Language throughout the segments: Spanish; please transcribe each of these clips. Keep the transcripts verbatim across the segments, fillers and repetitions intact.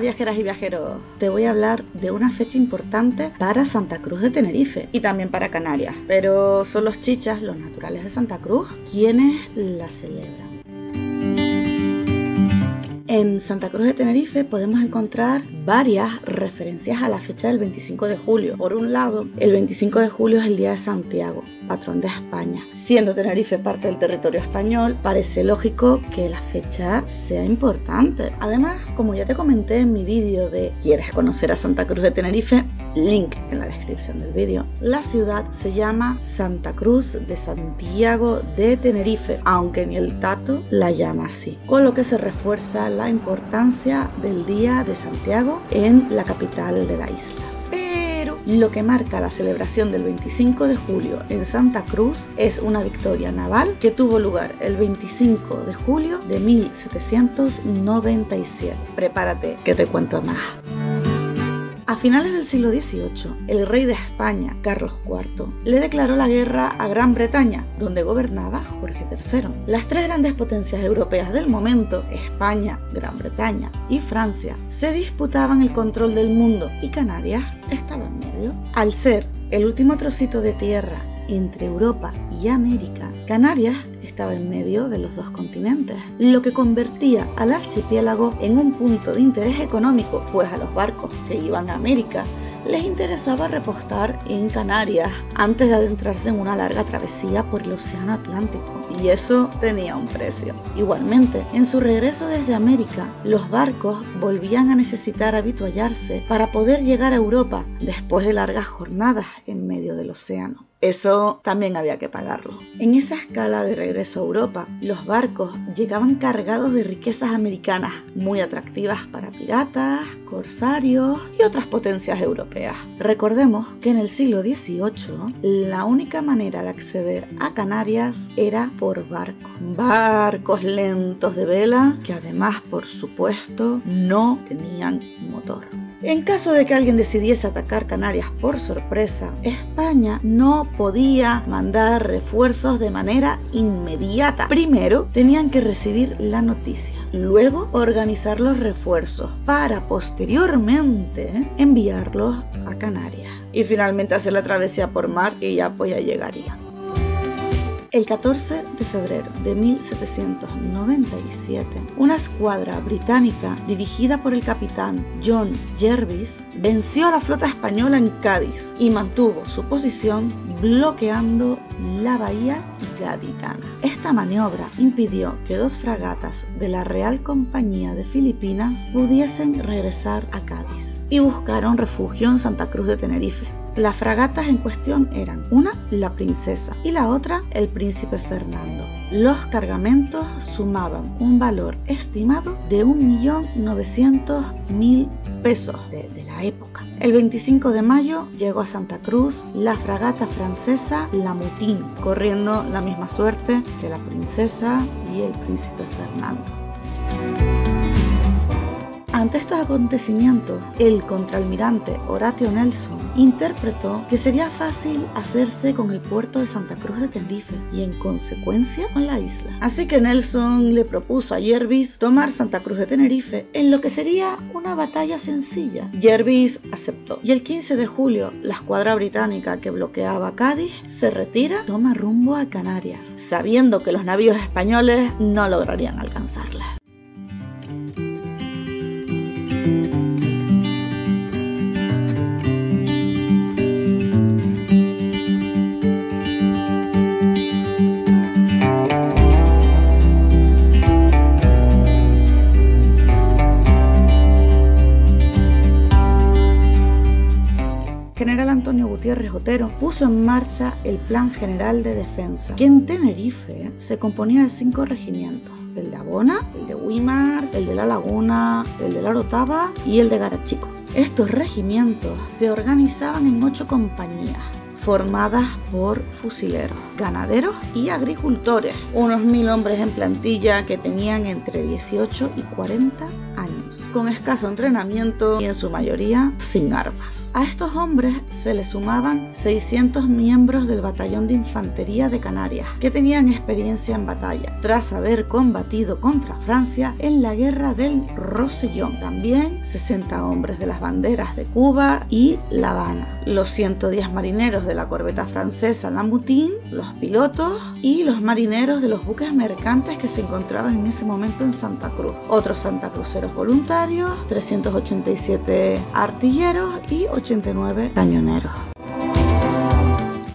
Hola viajeras y viajeros, te voy a hablar de una fecha importante para Santa Cruz de Tenerife y también para Canarias, pero son los chichas, los naturales de Santa Cruz, quienes la celebran. En Santa Cruz de Tenerife podemos encontrar varias referencias a la fecha del veinticinco de julio. Por un lado, el veinticinco de julio es el día de Santiago, patrón de España. Siendo Tenerife parte del territorio español, parece lógico que la fecha sea importante. Además, como ya te comenté en mi vídeo de ¿Quieres conocer a Santa Cruz de Tenerife? Link en la descripción del vídeo. La ciudad se llama Santa Cruz de Santiago de Tenerife, aunque ni el Tato la llama así, con lo que se refuerza la la importancia del Día de Santiago en la capital de la isla. Pero lo que marca la celebración del veinticinco de julio en Santa Cruz es una victoria naval que tuvo lugar el veinticinco de julio de mil setecientos noventa y siete. Prepárate, que te cuento más. A finales del siglo dieciocho, el rey de España, Carlos cuarto, le declaró la guerra a Gran Bretaña, donde gobernaba Jorge tercero. Las tres grandes potencias europeas del momento, España, Gran Bretaña y Francia, se disputaban el control del mundo y Canarias estaba en medio. Al ser el último trocito de tierra entre Europa y América, Canarias estaba en medio de los dos continentes, lo que convertía al archipiélago en un punto de interés económico, pues a los barcos que iban a América les interesaba repostar en Canarias antes de adentrarse en una larga travesía por el océano Atlántico, y eso tenía un precio. Igualmente, en su regreso desde América, los barcos volvían a necesitar habituallarse para poder llegar a Europa después de largas jornadas en medio del océano. Eso también había que pagarlo. En esa escala de regreso a Europa, los barcos llegaban cargados de riquezas americanas, muy atractivas para piratas, corsarios y otras potencias europeas. Recordemos que en el siglo dieciocho, la única manera de acceder a Canarias era por barco. Barcos lentos de vela que además, por supuesto, no tenían motor. En caso de que alguien decidiese atacar Canarias por sorpresa, España no podía mandar refuerzos de manera inmediata. Primero tenían que recibir la noticia, luego organizar los refuerzos para posteriormente enviarlos a Canarias y finalmente hacer la travesía por mar y ya pues ya llegarían. El catorce de febrero de mil setecientos noventa y siete, una escuadra británica dirigida por el capitán John Jervis venció a la flota española en Cádiz y mantuvo su posición bloqueando la bahía gaditana. Esta maniobra impidió que dos fragatas de la Real Compañía de Filipinas pudiesen regresar a Cádiz y buscaron refugio en Santa Cruz de Tenerife. Las fragatas en cuestión eran una, la Princesa, y la otra, el Príncipe Fernando. Los cargamentos sumaban un valor estimado de un millón novecientos mil pesos de, de la época. El veinticinco de mayo llegó a Santa Cruz la fragata francesa La Mutine, corriendo la misma suerte que la Princesa y el Príncipe Fernando. Ante estos acontecimientos, el contraalmirante Horatio Nelson interpretó que sería fácil hacerse con el puerto de Santa Cruz de Tenerife y en consecuencia con la isla. Así que Nelson le propuso a Jervis tomar Santa Cruz de Tenerife en lo que sería una batalla sencilla. Jervis aceptó y el quince de julio la escuadra británica que bloqueaba Cádiz se retira, toma rumbo a Canarias, sabiendo que los navíos españoles no lograrían alcanzarla. Gutiérrez puso en marcha el Plan General de Defensa, que en Tenerife se componía de cinco regimientos: el de Abona, el de Güímar, el de La Laguna, el de La Orotava y el de Garachico. Estos regimientos se organizaban en ocho compañías, formadas por fusileros, ganaderos y agricultores, unos mil hombres en plantilla que tenían entre dieciocho y cuarenta años. cristianos, con escaso entrenamiento y en su mayoría sin armas. A estos hombres se les sumaban seiscientos miembros del batallón de infantería de Canarias, que tenían experiencia en batalla, tras haber combatido contra Francia en la guerra del Rosellón. También sesenta hombres de las banderas de Cuba y La Habana, los ciento diez marineros de la corbeta francesa Lamoutin, los pilotos y los marineros de los buques mercantes que se encontraban en ese momento en Santa Cruz, otros santacruceros voluntarios, trescientos ochenta y siete artilleros y ochenta y nueve cañoneros.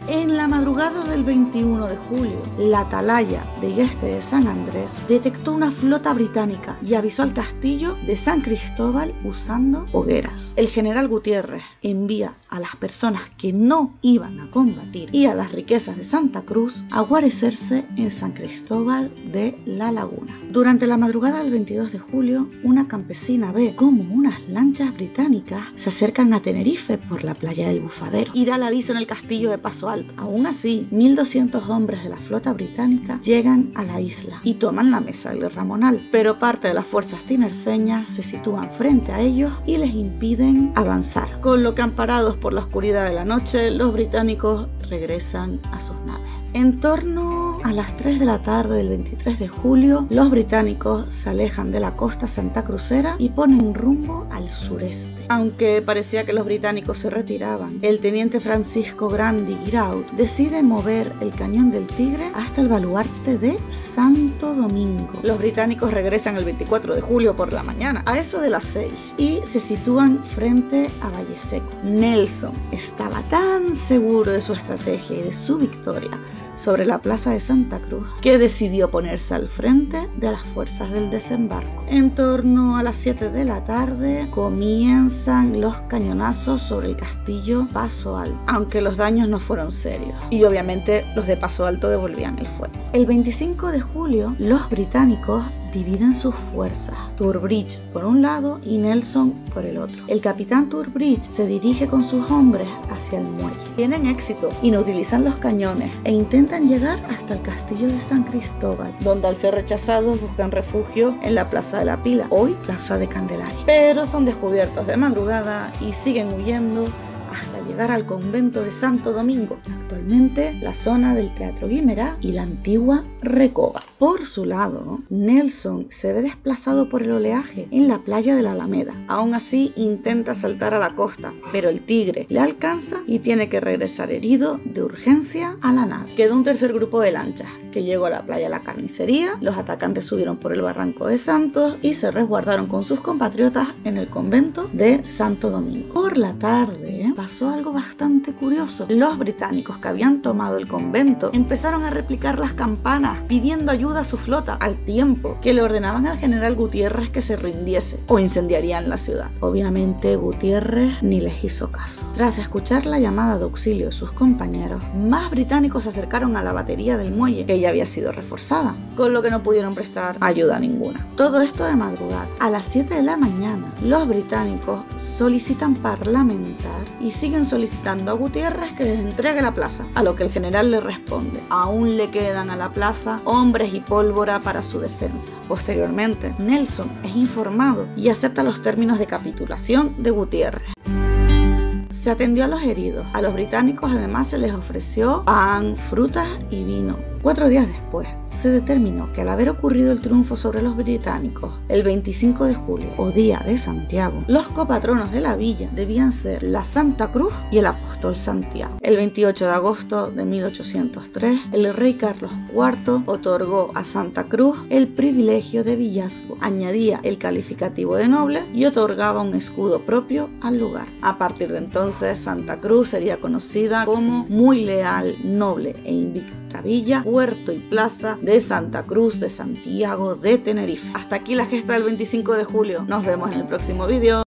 En la madrugada del veintiuno de julio, la atalaya del este de San Andrés detectó una flota británica y avisó al castillo de San Cristóbal usando hogueras. El general Gutiérrez envía a las personas que no iban a combatir y a las riquezas de Santa Cruz a guarecerse en San Cristóbal de la Laguna. Durante la madrugada del veintidós de julio, una campesina ve cómo unas lanchas británicas se acercan a Tenerife por la playa del Bufadero y da el aviso en el castillo de Paso Alto. Aún así, mil doscientos hombres de la flota británica llegan a la isla y toman la mesa del Ramonal, pero parte de las fuerzas tinerfeñas se sitúan frente a ellos y les impiden avanzar, con lo que, amparados por la oscuridad de la noche, los británicos regresan a sus naves. En torno a las tres de la tarde del veintitrés de julio, los británicos se alejan de la costa santacrucera y ponen rumbo al sureste. Aunque parecía que los británicos se retiraban, el teniente Francisco Grandi Giraud decide mover el cañón del Tigre hasta el baluarte de Santo Domingo. Los británicos regresan el veinticuatro de julio por la mañana, a eso de las seis, y se sitúan frente a Valle Seco. Nelson estaba tan seguro de su estrategia y de su victoria sobre la plaza de Santa Cruz, que decidió ponerse al frente de las fuerzas del desembarco. En torno a las siete de la tarde comienzan los cañonazos sobre el castillo Paso Alto, aunque los daños no fueron serios y obviamente los de Paso Alto devolvían el fuego. El veinticinco de julio los británicos dividen sus fuerzas, Troubridge por un lado y Nelson por el otro. El capitán Troubridge se dirige con sus hombres hacia el muelle. Tienen éxito, inutilizan los cañones e intentan llegar hasta el castillo de San Cristóbal, donde al ser rechazados buscan refugio en la Plaza de la Pila, hoy Plaza de Candelaria. Pero son descubiertos de madrugada y siguen huyendo hasta llegar al convento de Santo Domingo, actualmente la zona del Teatro Guimerá y la antigua Recoba. Por su lado, Nelson se ve desplazado por el oleaje en la playa de la Alameda. Aún así, intenta saltar a la costa, pero el Tigre le alcanza y tiene que regresar herido de urgencia a la nave. Quedó un tercer grupo de lanchas que llegó a la playa La Carnicería. Los atacantes subieron por el barranco de Santos y se resguardaron con sus compatriotas en el convento de Santo Domingo. Por la tarde pasó algo bastante curioso. Los británicos que habían tomado el convento empezaron a replicar las campanas pidiendo ayuda a su flota, al tiempo que le ordenaban al general Gutiérrez que se rindiese o incendiarían la ciudad. Obviamente Gutiérrez ni les hizo caso. Tras escuchar la llamada de auxilio de sus compañeros, más británicos se acercaron a la batería del muelle, que ya había sido reforzada, con lo que no pudieron prestar ayuda ninguna. Todo esto de madrugada. A las siete de la mañana los británicos solicitan parlamentar y siguen solicitando a Gutiérrez que les entregue la plaza, a lo que el general le responde: aún le quedan a la plaza hombres y pólvora para su defensa. Posteriormente, Nelson es informado y acepta los términos de capitulación de Gutiérrez. Se atendió a los heridos. A los británicos además se les ofreció pan, frutas y vino. Cuatro días después, se determinó que al haber ocurrido el triunfo sobre los británicos el veinticinco de julio, o día de Santiago, los copatronos de la villa debían ser la Santa Cruz y el apóstol Santiago. El veintiocho de agosto de mil ochocientos tres, el rey Carlos cuarto otorgó a Santa Cruz el privilegio de villazgo, añadía el calificativo de noble y otorgaba un escudo propio al lugar. A partir de entonces, Santa Cruz sería conocida como muy leal, noble e invicta villa, puerto y plaza de Santa Cruz de Santiago de Tenerife. Hasta aquí la gesta del veinticinco de julio. Nos vemos en el próximo vídeo.